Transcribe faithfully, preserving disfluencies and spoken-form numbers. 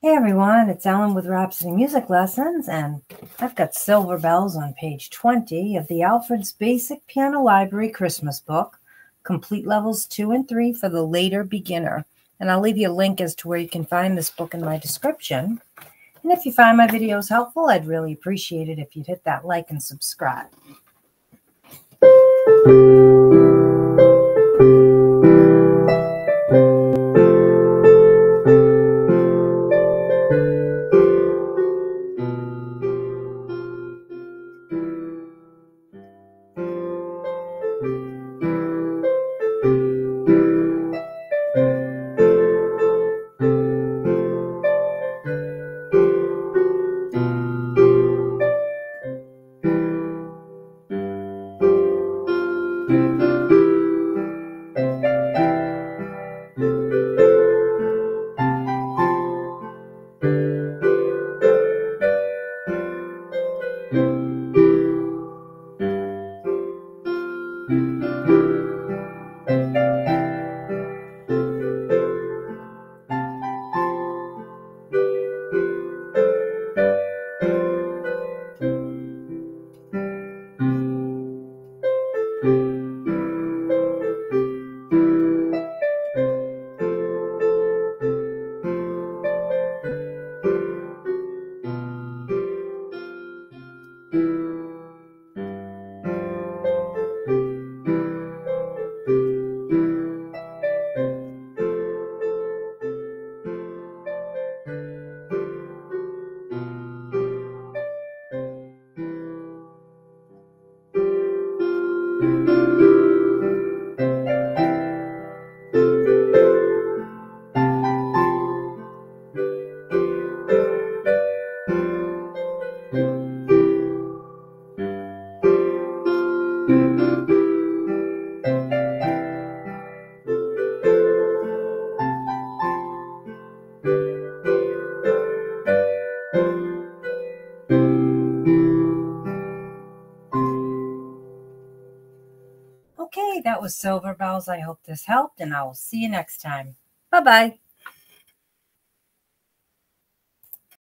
Hey everyone, it's Ellen with Rhapsody Music Lessons, and I've got Silver Bells on page twenty of the Alfred's Basic Piano Library Christmas book, complete levels two and three for the later beginner. And I'll leave you a link as to where you can find this book in my description. And if you find my videos helpful, I'd really appreciate it if you'd hit that like and subscribe. That was Silver Bells. I hope this helped, and I will see you next time. Bye-bye.